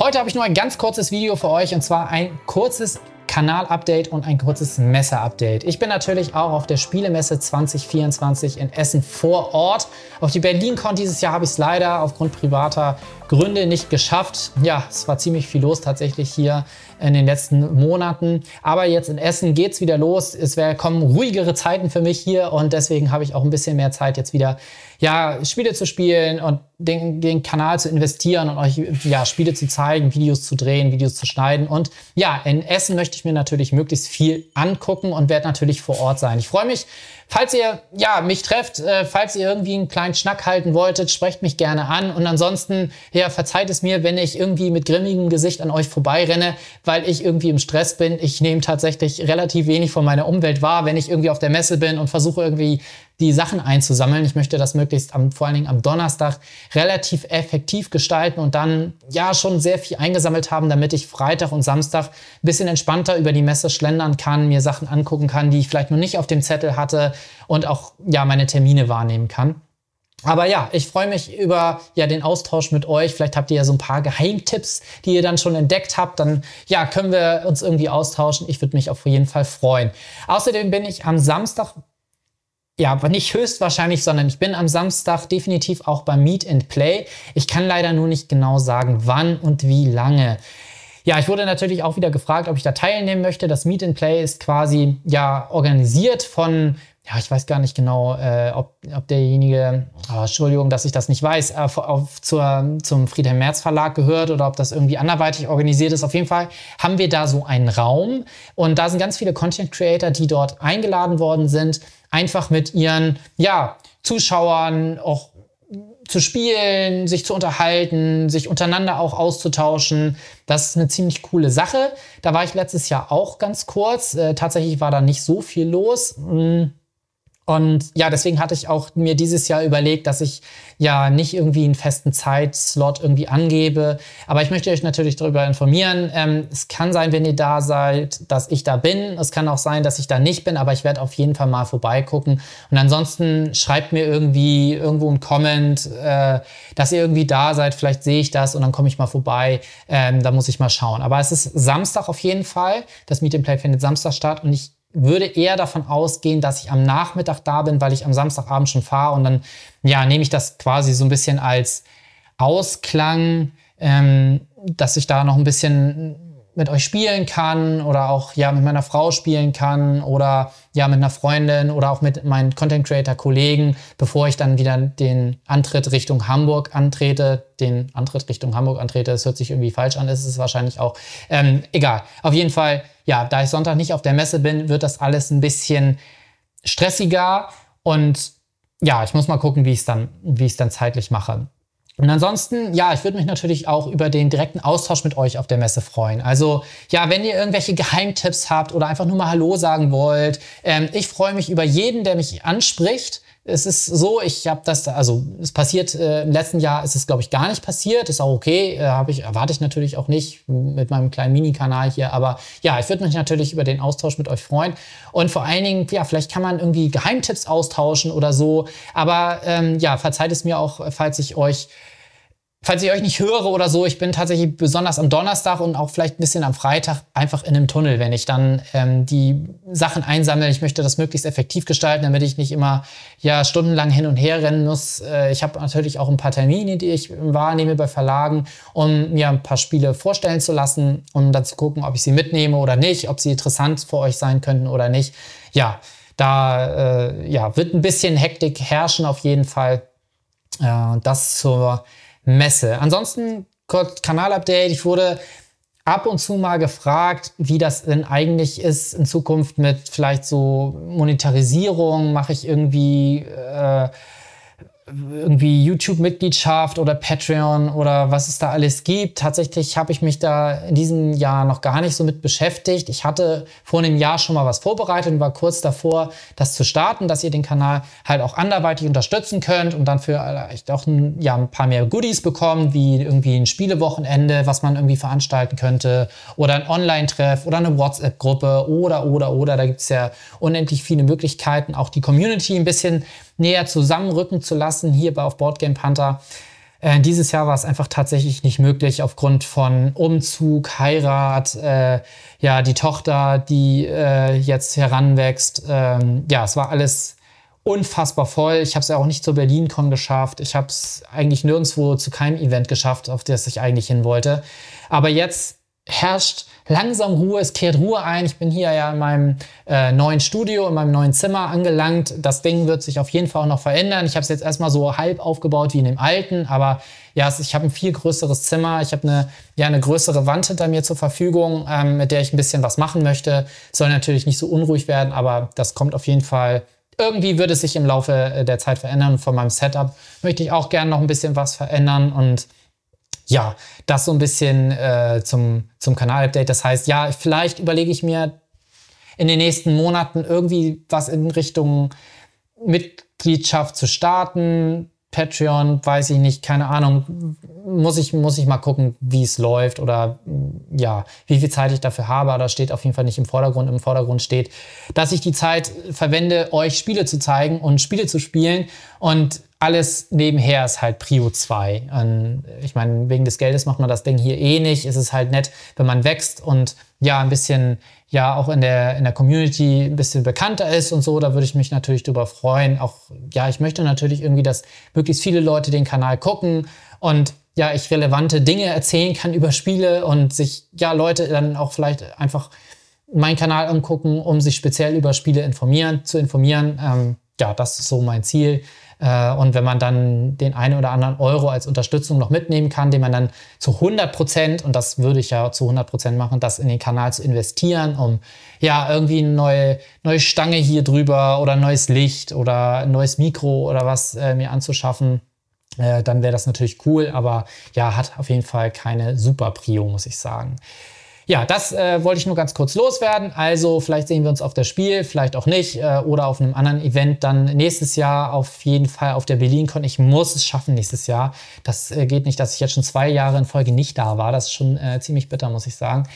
Heute habe ich nur ein ganz kurzes Video für euch und zwar ein kurzes Kanal-Update und ein kurzes Messe-Update. Ich bin natürlich auch auf der Spielemesse 2024 in Essen vor Ort. Auf die BerlinCon dieses Jahr habe ich es leider aufgrund privater Gründe nicht geschafft. Ja, es war ziemlich viel los tatsächlich hier in den letzten Monaten. Aber jetzt in Essen geht es wieder los. Kommen ruhigere Zeiten für mich hier und deswegen habe ich auch ein bisschen mehr Zeit jetzt wieder, ja, Spiele zu spielen und den Kanal zu investieren und euch, ja, Spiele zu zeigen, Videos zu drehen, Videos zu schneiden. Und ja, in Essen möchte ich mir natürlich möglichst viel angucken und werde natürlich vor Ort sein. Ich freue mich, falls ihr, ja, mich trefft, falls ihr irgendwie einen kleinen Schnack halten wolltet, sprecht mich gerne an. Und ansonsten, ja, verzeiht es mir, wenn ich irgendwie mit grimmigem Gesicht an euch vorbeirenne, weil ich irgendwie im Stress bin. Ich nehme tatsächlich relativ wenig von meiner Umwelt wahr, wenn ich irgendwie auf der Messe bin und versuche irgendwie die Sachen einzusammeln. Ich möchte das möglichst vor allen Dingen am Donnerstag relativ effektiv gestalten und dann ja schon sehr viel eingesammelt haben, damit ich Freitag und Samstag ein bisschen entspannter über die Messe schlendern kann, mir Sachen angucken kann, die ich vielleicht noch nicht auf dem Zettel hatte und auch ja meine Termine wahrnehmen kann. Aber ja, ich freue mich über ja den Austausch mit euch. Vielleicht habt ihr ja so ein paar Geheimtipps, die ihr dann schon entdeckt habt. Dann ja, können wir uns irgendwie austauschen. Ich würde mich auf jeden Fall freuen. Außerdem bin ich am Samstag, ja, aber nicht höchstwahrscheinlich, sondern ich bin am Samstag definitiv auch beim Meet and Play. Ich kann leider nur nicht genau sagen, wann und wie lange. Ja, ich wurde natürlich auch wieder gefragt, ob ich da teilnehmen möchte. Das Meet and Play ist quasi ja organisiert von, ja, ich weiß gar nicht genau, ob derjenige, oh, Entschuldigung, dass ich das nicht weiß, zum Friedhelm Merz Verlag gehört oder ob das irgendwie anderweitig organisiert ist. Auf jeden Fall haben wir da so einen Raum und da sind ganz viele Content Creator, die dort eingeladen worden sind, einfach mit ihren, ja, Zuschauern auch zu spielen, sich zu unterhalten, sich untereinander auch auszutauschen. Das ist eine ziemlich coole Sache. Da war ich letztes Jahr auch ganz kurz. Tatsächlich war da nicht so viel los. Und ja, deswegen hatte ich auch mir dieses Jahr überlegt, dass ich ja nicht irgendwie einen festen Zeitslot irgendwie angebe. Aber ich möchte euch natürlich darüber informieren. Es kann sein, wenn ihr da seid, dass ich da bin. Es kann auch sein, dass ich da nicht bin, aber ich werde auf jeden Fall mal vorbeigucken. Und ansonsten schreibt mir irgendwie irgendwo einen Comment, dass ihr irgendwie da seid. Vielleicht sehe ich das und dann komme ich mal vorbei. Da muss ich mal schauen. Aber es ist Samstag auf jeden Fall. Das Meet and Play findet Samstag statt und ich würde eher davon ausgehen, dass ich am Nachmittag da bin, weil ich am Samstagabend schon fahre und dann, ja, nehme ich das quasi so ein bisschen als Ausklang, dass ich da noch ein bisschen mit euch spielen kann oder auch ja mit meiner Frau spielen kann oder ja mit einer Freundin oder auch mit meinen Content-Creator-Kollegen, bevor ich dann wieder den Antritt Richtung Hamburg antrete. Das hört sich irgendwie falsch an, ist es wahrscheinlich auch. Egal, auf jeden Fall, ja, da ich Sonntag nicht auf der Messe bin, wird das alles ein bisschen stressiger und ja, ich muss mal gucken, wie ich es dann zeitlich mache. Und ansonsten, ja, ich würde mich natürlich auch über den direkten Austausch mit euch auf der Messe freuen. Also, ja, wenn ihr irgendwelche Geheimtipps habt oder einfach nur mal Hallo sagen wollt, ich freue mich über jeden, der mich anspricht. Es ist so, ich habe das, also es passiert, im letzten Jahr ist es, glaube ich, gar nicht passiert. Ist auch okay, erwarte ich natürlich auch nicht mit meinem kleinen Mini-Kanal hier. Aber ja, ich würde mich natürlich über den Austausch mit euch freuen. Und vor allen Dingen, ja, vielleicht kann man irgendwie Geheimtipps austauschen oder so. Aber ja, verzeiht es mir auch, falls ich euch nicht höre oder so. Ich bin tatsächlich besonders am Donnerstag und auch vielleicht ein bisschen am Freitag einfach in einem Tunnel, wenn ich dann die Sachen einsammle. Ich möchte das möglichst effektiv gestalten, damit ich nicht immer ja stundenlang hin und her rennen muss. Ich habe natürlich auch ein paar Termine, die ich wahrnehme bei Verlagen, um mir ein paar Spiele vorstellen zu lassen, um dann zu gucken, ob ich sie mitnehme oder nicht, ob sie interessant für euch sein könnten oder nicht. Ja, da ja, wird ein bisschen Hektik herrschen auf jeden Fall. Das zur Messe. Ansonsten kurz Kanal-Update. Ich wurde ab und zu mal gefragt, wie das denn eigentlich ist in Zukunft mit vielleicht so Monetarisierung. Mache ich irgendwie YouTube-Mitgliedschaft oder Patreon oder was es da alles gibt. Tatsächlich habe ich mich da in diesem Jahr noch gar nicht so mit beschäftigt. Ich hatte vor einem Jahr schon mal was vorbereitet und war kurz davor, das zu starten, dass ihr den Kanal halt auch anderweitig unterstützen könnt und dann vielleicht auch ein paar mehr Goodies bekommt, wie irgendwie ein Spielewochenende, was man irgendwie veranstalten könnte oder ein Online-Treff oder eine WhatsApp-Gruppe oder. Da gibt es ja unendlich viele Möglichkeiten, auch die Community ein bisschen näher zusammenrücken zu lassen hier auf Board Game Panther. Dieses Jahr war es einfach tatsächlich nicht möglich aufgrund von Umzug, Heirat, ja, die Tochter, die jetzt heranwächst. Ja, es war alles unfassbar voll. Ich habe es ja auch nicht zur BerlinCon geschafft. Ich habe es eigentlich nirgendwo zu keinem Event geschafft, auf das ich eigentlich hin wollte. Aber jetzt herrscht langsam Ruhe, es kehrt Ruhe ein. Ich bin hier ja in meinem neuen Studio, in meinem neuen Zimmer angelangt. Das Ding wird sich auf jeden Fall auch noch verändern. Ich habe es jetzt erstmal so halb aufgebaut wie in dem alten, aber ja, ich habe ein viel größeres Zimmer. Ich habe eine größere Wand hinter mir zur Verfügung, mit der ich ein bisschen was machen möchte. Soll natürlich nicht so unruhig werden, aber das kommt auf jeden Fall. Irgendwie wird es sich im Laufe der Zeit verändern. Von meinem Setup möchte ich auch gerne noch ein bisschen was verändern und ja, das so ein bisschen zum Kanal-Update. Das heißt, ja, vielleicht überlege ich mir in den nächsten Monaten irgendwie was in Richtung Mitgliedschaft zu starten. Patreon, weiß ich nicht, keine Ahnung. Muss ich mal gucken, wie es läuft oder ja, wie viel Zeit ich dafür habe. Aber das steht auf jeden Fall nicht im Vordergrund. Im Vordergrund steht, dass ich die Zeit verwende, euch Spiele zu zeigen und Spiele zu spielen. Und alles nebenher ist halt Prio 2. Und ich meine, wegen des Geldes macht man das Ding hier eh nicht. Es ist halt nett, wenn man wächst und ja, ein bisschen, ja, auch in der Community ein bisschen bekannter ist und so. Da würde ich mich natürlich drüber freuen. Auch, ja, ich möchte natürlich irgendwie, dass möglichst viele Leute den Kanal gucken und ja, ich relevante Dinge erzählen kann über Spiele und sich, ja, Leute dann auch vielleicht einfach meinen Kanal angucken, um sich speziell über Spiele zu informieren. Ja, das ist so mein Ziel. Und wenn man dann den einen oder anderen Euro als Unterstützung noch mitnehmen kann, den man dann zu 100%, und das würde ich ja zu 100% machen, das in den Kanal zu investieren, um ja irgendwie eine neue Stange hier drüber oder neues Licht oder ein neues Mikro oder was mir anzuschaffen, dann wäre das natürlich cool. Aber ja, hat auf jeden Fall keine super Prio, muss ich sagen. Ja, das wollte ich nur ganz kurz loswerden. Also vielleicht sehen wir uns auf der Spiel, vielleicht auch nicht oder auf einem anderen Event dann nächstes Jahr auf jeden Fall auf der BerlinCon. Ich muss es schaffen nächstes Jahr. Das geht nicht, dass ich jetzt schon 2 Jahre in Folge nicht da war. Das ist schon ziemlich bitter, muss ich sagen.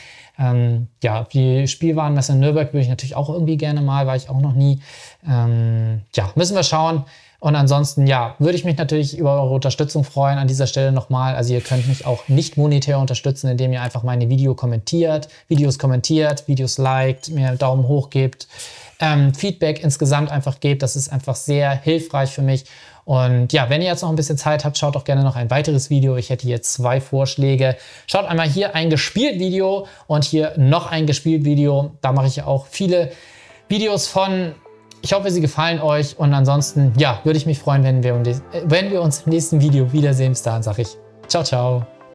Ja, die Spielwarenmesse in Nürnberg würde ich natürlich auch irgendwie gerne mal, war ich auch noch nie. Ja, müssen wir schauen. Und ansonsten, ja, würde ich mich natürlich über eure Unterstützung freuen an dieser Stelle nochmal. Also ihr könnt mich auch nicht monetär unterstützen, indem ihr einfach meine Videos kommentiert, Videos liked, mir einen Daumen hoch gebt, Feedback insgesamt einfach gebt. Das ist einfach sehr hilfreich für mich. Und ja, wenn ihr jetzt noch ein bisschen Zeit habt, schaut auch gerne noch ein weiteres Video. Ich hätte hier 2 Vorschläge. Schaut einmal hier ein Gespielt-Video und hier noch ein Gespielt-Video. Da mache ich ja auch viele Videos von. Ich hoffe, sie gefallen euch und ansonsten, ja, würde ich mich freuen, wenn wir uns im nächsten Video wiedersehen. Bis dahin sage ich ciao, ciao.